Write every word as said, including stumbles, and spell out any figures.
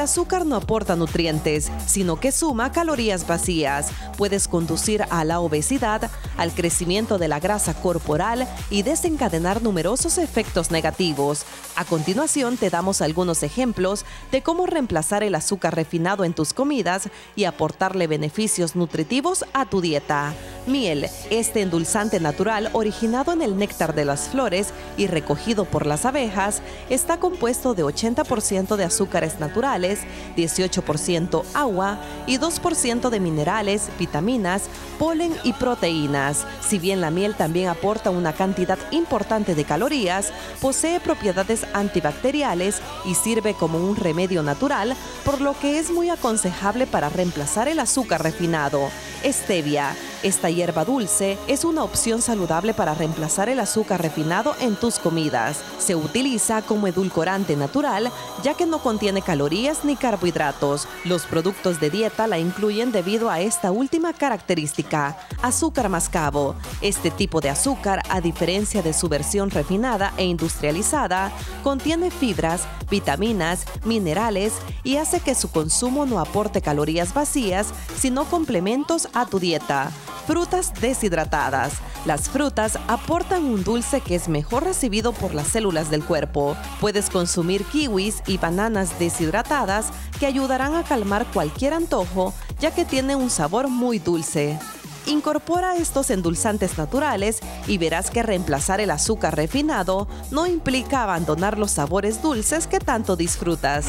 el azúcar no aporta nutrientes, sino que suma calorías vacías. Puedes conducir a la obesidad, al crecimiento de la grasa corporal y desencadenar numerosos efectos negativos. A continuación te damos algunos ejemplos de cómo reemplazar el azúcar refinado en tus comidas y aportarle beneficios nutritivos a tu dieta. Miel. Este endulzante natural originado en el néctar de las flores y recogido por las abejas está compuesto de ochenta por ciento de azúcares naturales, dieciocho por ciento agua y dos por ciento de minerales, vitaminas, polen y proteínas. Si bien la miel también aporta una cantidad importante de calorías, posee propiedades antibacteriales y sirve como un remedio natural, por lo que es muy aconsejable para reemplazar el azúcar refinado. Stevia. Esta hierba dulce es una opción saludable para reemplazar el azúcar refinado en tus comidas. Se utiliza como edulcorante natural, ya que no contiene calorías ni carbohidratos. Los productos de dieta la incluyen debido a esta última característica. Azúcar mascabo. Este tipo de azúcar, a diferencia de su versión refinada e industrializada, contiene fibras, vitaminas, minerales y hace que su consumo no aporte calorías vacías, sino complementos a tu dieta. Frutas deshidratadas. Las frutas aportan un dulce que es mejor recibido por las células del cuerpo. Puedes consumir kiwis y bananas deshidratadas que ayudarán a calmar cualquier antojo, ya que tiene un sabor muy dulce. Incorpora estos endulzantes naturales y verás que reemplazar el azúcar refinado no implica abandonar los sabores dulces que tanto disfrutas.